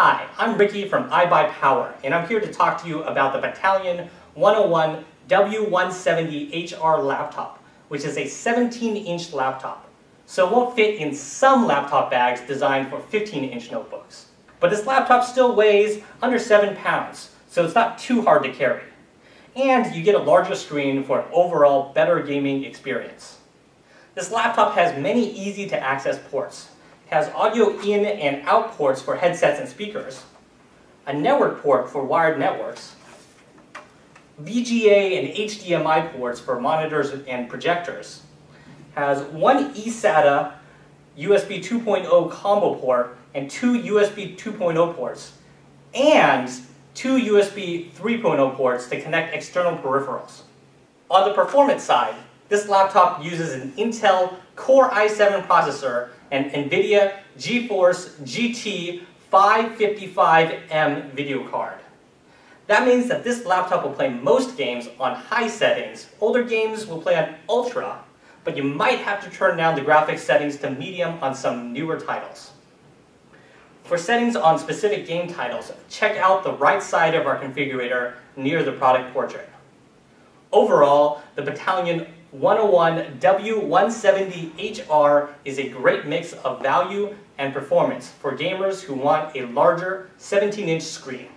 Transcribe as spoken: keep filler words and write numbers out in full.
Hi, I'm Ricky from iBuyPower, and I'm here to talk to you about the Battalion one oh one W one seventy H R laptop, which is a seventeen inch laptop. So it won't fit in some laptop bags designed for fifteen inch notebooks. But this laptop still weighs under seven pounds, so it's not too hard to carry. And you get a larger screen for an overall better gaming experience. This laptop has many easy-to-access ports. It has audio in and out ports for headsets and speakers, a network port for wired networks, V G A and H D M I ports for monitors and projectors, has one eSATA U S B two point oh combo port and two U S B two point oh ports, and two U S B three point oh ports to connect external peripherals. On the performance side, this laptop uses an Intel Core i seven processor and NVIDIA GeForce G T five fifty-five M video card. That means that this laptop will play most games on high settings. Older games will play on ultra, but you might have to turn down the graphics settings to medium on some newer titles. For settings on specific game titles, check out the right side of our configurator near the product portrait. Overall, the Battalion one oh one W one seventy H R is a great mix of value and performance for gamers who want a larger seventeen inch screen.